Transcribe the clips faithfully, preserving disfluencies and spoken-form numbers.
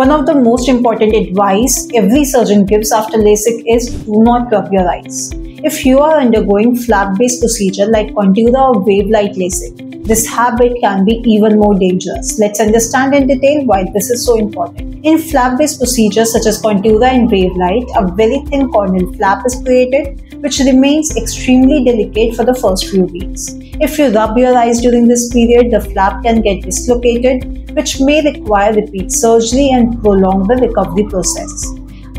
One of the most important advice every surgeon gives after LASIK is do not rub your eyes. If you are undergoing flap-based procedure like Contoura or WaveLight LASIK, this habit can be even more dangerous. Let's understand in detail why this is so important. In flap-based procedures such as Contoura and WaveLight, a very thin corneal flap is created, which remains extremely delicate for the first few weeks. If you rub your eyes during this period, the flap can get dislocated, which may require repeat surgery and prolong the recovery process.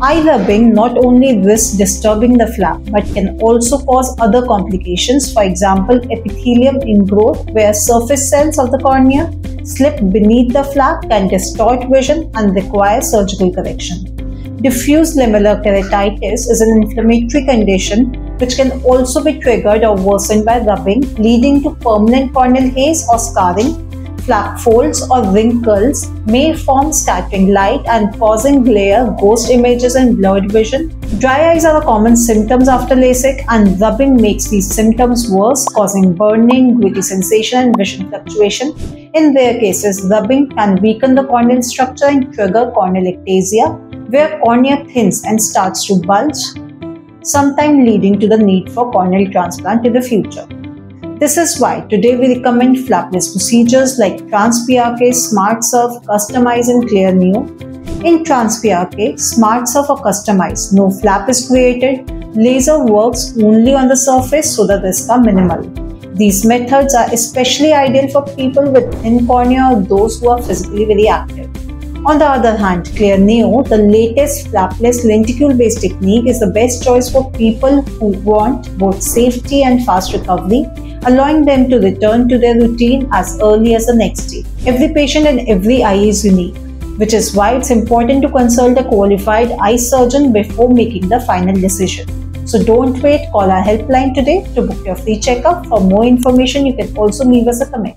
Eye rubbing not only risks disturbing the flap but can also cause other complications, for example, epithelial ingrowth, where surface cells of the cornea slip beneath the flap, can distort vision and require surgical correction. Diffuse lamellar keratitis is an inflammatory condition which can also be triggered or worsened by rubbing, leading to permanent corneal haze or scarring. Flap folds or wrinkles may form, scattering light and causing glare, ghost images and blurred vision. Dry eyes are a common symptom after LASIK, and rubbing makes these symptoms worse, causing burning, gritty sensation and vision fluctuation. In rare cases, rubbing can weaken the corneal structure and trigger corneal ectasia, where cornea thins and starts to bulge, sometimes leading to the need for corneal transplant in the future. This is why today we recommend flapless procedures like TransPRK, SmartSurf, CustomEyes and Clear Neo. In TransPRK, SmartSurf or CustomEyes, no flap is created, laser works only on the surface, so the risks are minimal. These methods are especially ideal for people with thin cornea or those who are physically very active. On the other hand, Clear Neo, the latest flapless lenticule-based technique, is the best choice for people who want both safety and fast recovery, allowing them to return to their routine as early as the next day. Every patient and every eye is unique, which is why it's important to consult a qualified eye surgeon before making the final decision. So don't wait, call our helpline today to book your free checkup. For more information, you can also leave us a comment.